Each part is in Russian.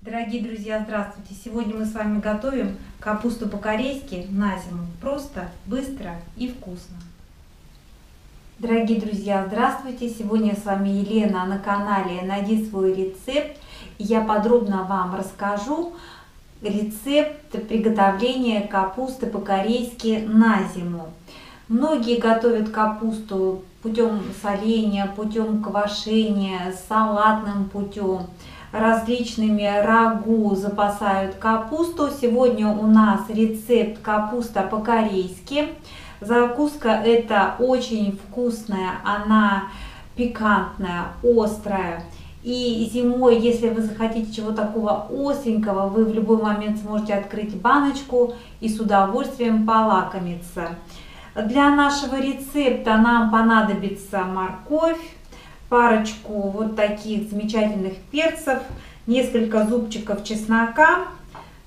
Дорогие друзья, здравствуйте! Сегодня мы с вами готовим капусту по-корейски на зиму. Просто, быстро и вкусно. Дорогие друзья, здравствуйте! Сегодня с вами Елена на канале «Найди свой рецепт». И я подробно вам расскажу рецепт приготовления капусты по-корейски на зиму. Многие готовят капусту путем соления, путем квашения, салатным путем, различными рагу запасают капусту. Сегодня у нас рецепт капуста по-корейски. Закуска это очень вкусная, она пикантная, острая. И зимой, если вы захотите чего такого остренького, вы в любой момент сможете открыть баночку и с удовольствием полакомиться. Для нашего рецепта нам понадобится морковь, парочку вот таких замечательных перцев, несколько зубчиков чеснока.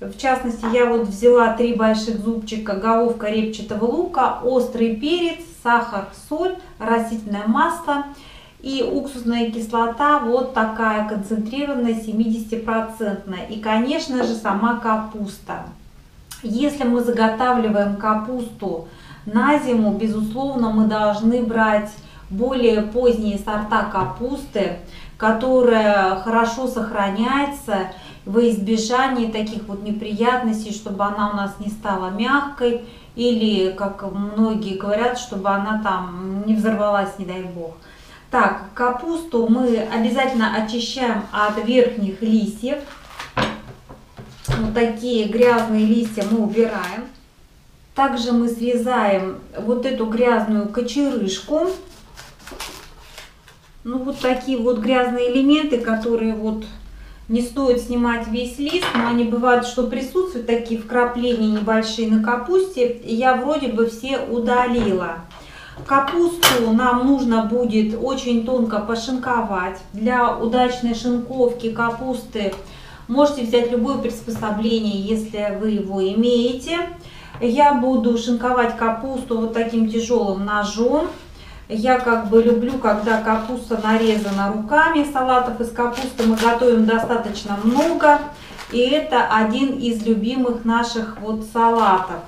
В частности, я вот взяла 3 больших зубчика, головка репчатого лука, острый перец, сахар, соль, растительное масло и уксусная кислота, вот такая концентрированная, 70%. И, конечно же, сама капуста. Если мы заготавливаем капусту на зиму, безусловно, мы должны брать более поздние сорта капусты, которая хорошо сохраняется во избежание таких вот неприятностей, чтобы она у нас не стала мягкой или, как многие говорят, чтобы она там не взорвалась, не дай бог. Так, капусту мы обязательно очищаем от верхних листьев. Вот такие грязные листья мы убираем. Также мы срезаем вот эту грязную кочерышку. Ну вот такие вот грязные элементы, которые вот не стоит снимать весь лист, но они бывают, что присутствуют такие вкрапления небольшие на капусте. И я вроде бы все удалила. Капусту нам нужно будет очень тонко пошинковать. Для удачной шинковки капусты можете взять любое приспособление, если вы его имеете. Я буду шинковать капусту вот таким тяжелым ножом. Я как бы люблю, когда капуста нарезана руками. Салатов из капусты мы готовим достаточно много. И это один из любимых наших вот салатов.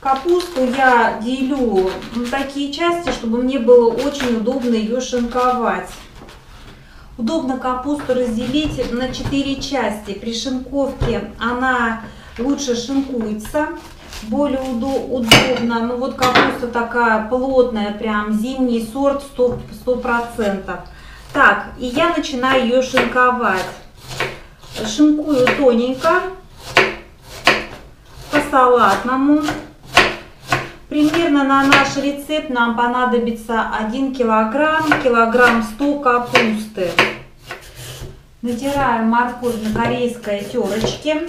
Капусту я делю на такие части, чтобы мне было очень удобно ее шинковать. Удобно капусту разделить на 4 части. При шинковке она лучше шинкуется, более удобно. Ну вот капуста такая плотная, прям зимний сорт, 100%. Так, и я начинаю ее шинковать. Шинкую тоненько, по-салатному. Примерно на наш рецепт нам понадобится 1 килограмм, килограмм 100 капусты. Натираем морковь на корейской терочке.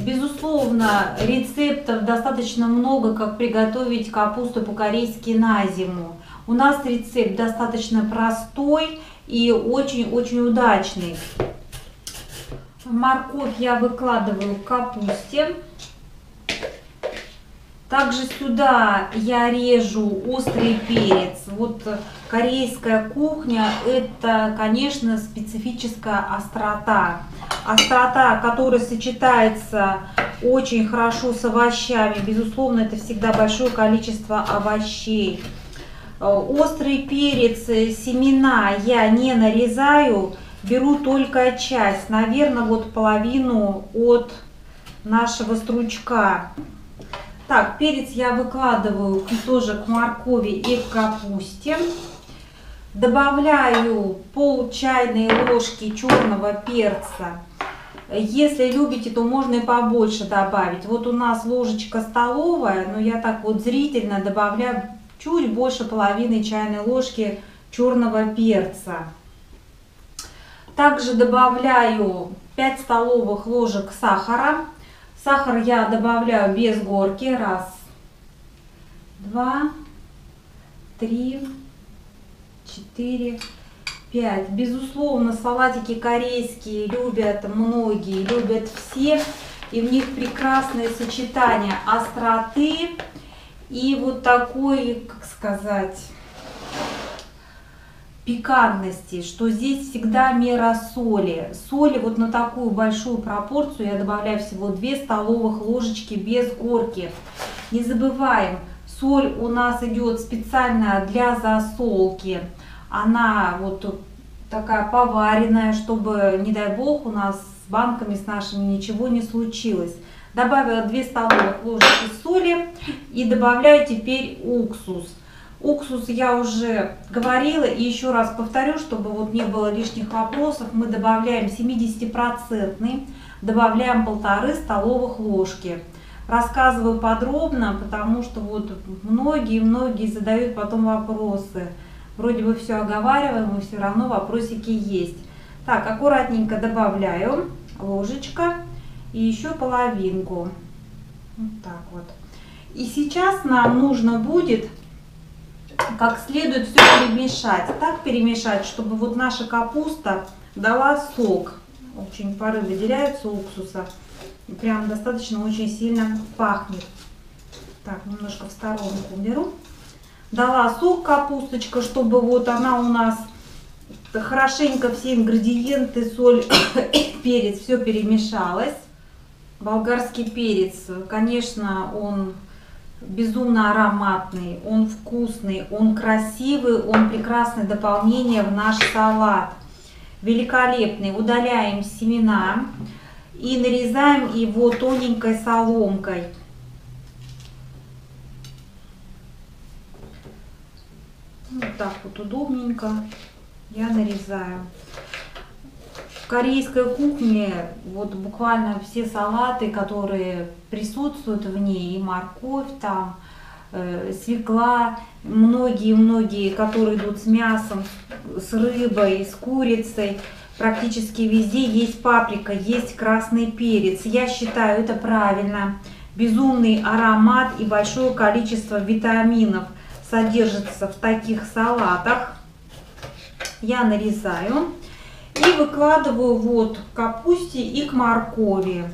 Безусловно, рецептов достаточно много, как приготовить капусту по-корейски на зиму. У нас рецепт достаточно простой и очень-очень удачный. Морковь я выкладываю к капусте. Также сюда я режу острый перец. Вот корейская кухня – это, конечно, специфическая острота. Острота, которая сочетается очень хорошо с овощами. Безусловно, это всегда большое количество овощей. Острый перец, семена я не нарезаю, беру только часть, наверное, вот половину от нашего стручка. Так, перец я выкладываю тоже к моркови и к капусте. Добавляю пол чайной ложки черного перца. Если любите, то можно и побольше добавить. Вот у нас ложечка столовая, но я так вот зрительно добавляю чуть больше половины чайной ложки черного перца. Также добавляю 5 столовых ложек сахара. Сахар я добавляю без горки. 1, 2, 3, 4, 5. Безусловно, салатики корейские любят многие, любят все. И в них прекрасное сочетание остроты и вот такой, как сказать, пикантности, что здесь всегда мера соли. Соли вот на такую большую пропорцию я добавляю всего 2 столовых ложечки без горки. Не забываем, соль у нас идет специально для засолки. Она вот такая поваренная, чтобы, не дай бог, у нас с банками с нашими ничего не случилось. Добавила 2 столовых ложечки соли и добавляю теперь уксус. Уксус я уже говорила и еще раз повторю, чтобы вот не было лишних вопросов. Мы добавляем 70%, добавляем 1,5 столовых ложки. Рассказываю подробно, потому что вот многие задают потом вопросы. Вроде бы все оговариваем, но все равно вопросики есть. Так, аккуратненько добавляю ложечка и еще половинку. Вот так вот. И сейчас нам нужно будет как следует все перемешать. Так перемешать, чтобы вот наша капуста дала сок. Очень пары выделяются уксуса. Прям достаточно очень сильно пахнет. Так, немножко в сторонку уберу. Дала сок капусточка, чтобы вот она у нас хорошенько все ингредиенты, соль, перец, все перемешалось. Болгарский перец, конечно, он безумно ароматный, он вкусный, он красивый, он прекрасное дополнение в наш салат. Великолепный. Удаляем семена и нарезаем его тоненькой соломкой. Вот так вот удобненько я нарезаю. В корейской кухне вот буквально все салаты, которые присутствуют в ней, и морковь, там, свекла, многие, которые идут с мясом, с рыбой, с курицей, практически везде есть паприка, есть красный перец. Я считаю, это правильно. Безумный аромат и большое количество витаминов содержится в таких салатах. Я нарезаю и выкладываю вот к капусте и к моркови.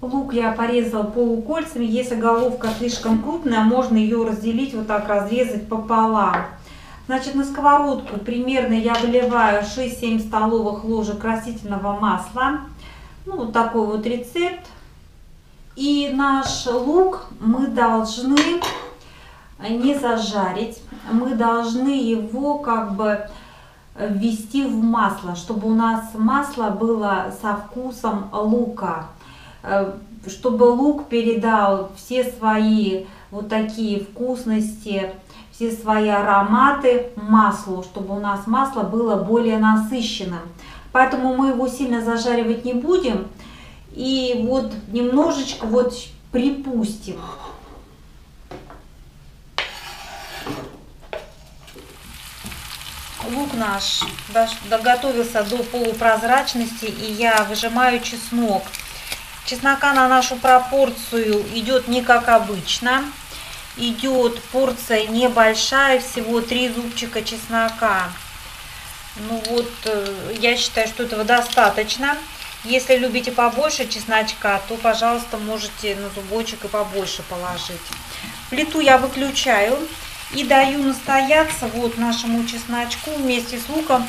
Лук я порезала полукольцами. Если головка слишком крупная, можно ее разделить, вот так разрезать пополам. Значит, на сковородку примерно я выливаю 6-7 столовых ложек растительного масла. Ну, вот такой вот рецепт. И наш лук мы должны не зажарить, мы должны его как бы ввести в масло, чтобы у нас масло было со вкусом лука, чтобы лук передал все свои вот такие вкусности, все свои ароматы маслу, чтобы у нас масло было более насыщенным. Поэтому мы его сильно зажаривать не будем и вот немножечко вот припустим. Лук наш доготовился до полупрозрачности, и я выжимаю чеснок. Чеснока на нашу пропорцию идет не как обычно. Идет порция небольшая, всего 3 зубчика чеснока. Ну вот, я считаю, что этого достаточно. Если любите побольше чесночка, то, пожалуйста, можете на зубочек и побольше положить. Плиту я выключаю. И даю настояться вот нашему чесночку вместе с луком.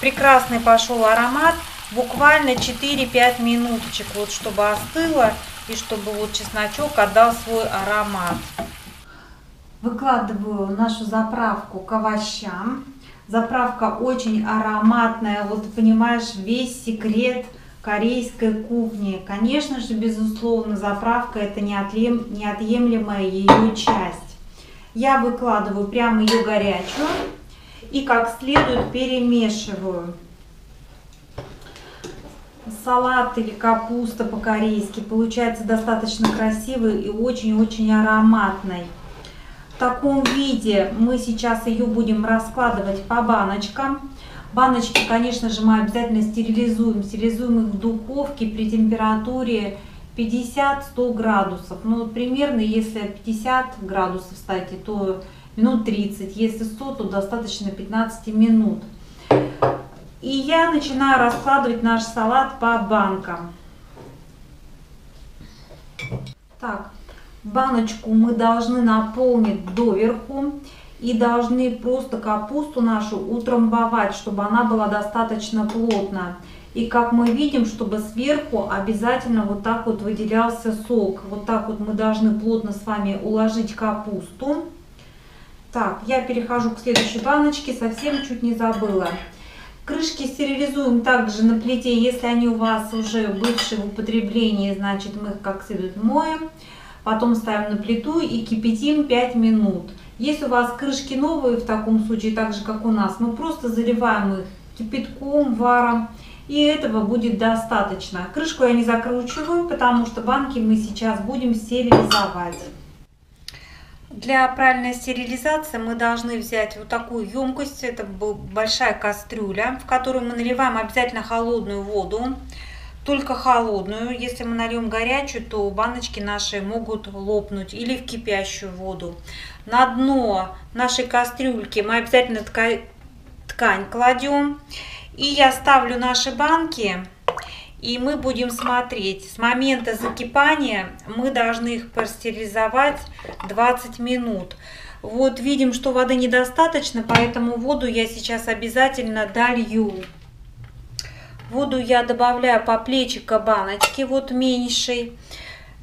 Прекрасный пошел аромат. Буквально 4-5 минуточек, вот чтобы остыло и чтобы вот чесночок отдал свой аромат. Выкладываю нашу заправку к овощам. Заправка очень ароматная. Вот понимаешь, весь секрет корейской кухни. Конечно же, безусловно, заправка — это неотъемлемая ее часть. Я выкладываю прямо ее горячую и как следует перемешиваю. Салат или капуста по-корейски получается достаточно красивый и очень-очень ароматный. В таком виде мы сейчас ее будем раскладывать по баночкам. Баночки, конечно же, мы обязательно стерилизуем. Стерилизуем их в духовке при температуре 50-100 градусов, ну примерно если 50 градусов, кстати, то минут 30, если 100, то достаточно 15 минут. И я начинаю раскладывать наш салат по банкам. Так, баночку мы должны наполнить доверху. и должны просто капусту нашу утрамбовать, чтобы она была достаточно плотная. И как мы видим, чтобы сверху обязательно вот так вот выделялся сок. Вот так вот мы должны плотно с вами уложить капусту. Так, я перехожу к следующей баночке, совсем чуть не забыла. Крышки стерилизуем также на плите, если они у вас уже бывшие в употреблении, значит мы их как следует моем. Потом ставим на плиту и кипятим 5 минут. Если у вас крышки новые, в таком случае, так же как у нас, мы просто заливаем их кипятком, варом. И этого будет достаточно. Крышку я не закручиваю, потому что банки мы сейчас будем стерилизовать. Для правильной стерилизации мы должны взять вот такую емкость. Это большая кастрюля, в которую мы наливаем обязательно холодную воду. Только холодную. Если мы нальем горячую, то баночки наши могут лопнуть. Или в кипящую воду. На дно нашей кастрюльки мы обязательно ткань кладем. И я ставлю наши банки, и мы будем смотреть. С момента закипания мы должны их простерилизовать 20 минут. Вот видим, что воды недостаточно, поэтому воду я сейчас обязательно долью. Воду я добавляю по плечику баночки, вот меньшей.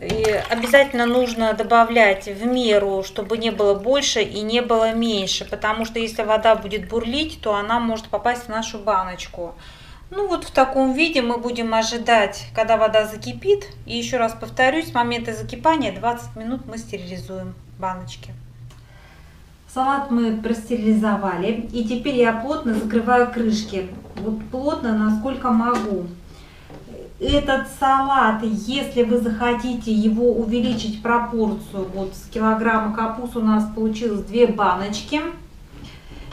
И обязательно нужно добавлять в меру, чтобы не было больше и не было меньше, потому что если вода будет бурлить, то она может попасть в нашу баночку. Ну вот в таком виде мы будем ожидать, когда вода закипит. И еще раз повторюсь, с момента закипания 20 минут мы стерилизуем баночки. Салат мы простерилизовали, и теперь я плотно закрываю крышки, вот плотно, насколько могу. Этот салат, если вы захотите его увеличить пропорцию, вот с килограмма капусты у нас получилось 2 баночки.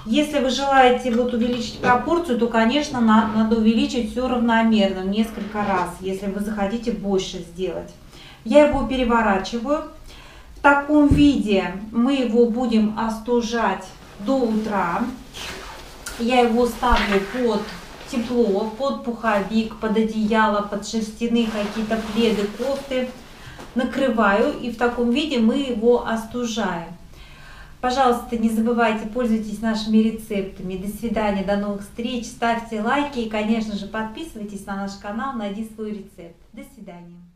Если вы желаете вот увеличить пропорцию, то, конечно, надо увеличить все равномерно, несколько раз, если вы захотите больше сделать. Я его переворачиваю. В таком виде мы его будем остужать до утра. Я его ставлю под тепло, под пуховик, под одеяло, под шерстяные какие-то пледы, кофты. Накрываю, и в таком виде мы его остужаем. Пожалуйста, не забывайте, пользуйтесь нашими рецептами. До свидания, до новых встреч. Ставьте лайки и, конечно же, подписывайтесь на наш канал «Найди свой рецепт». До свидания.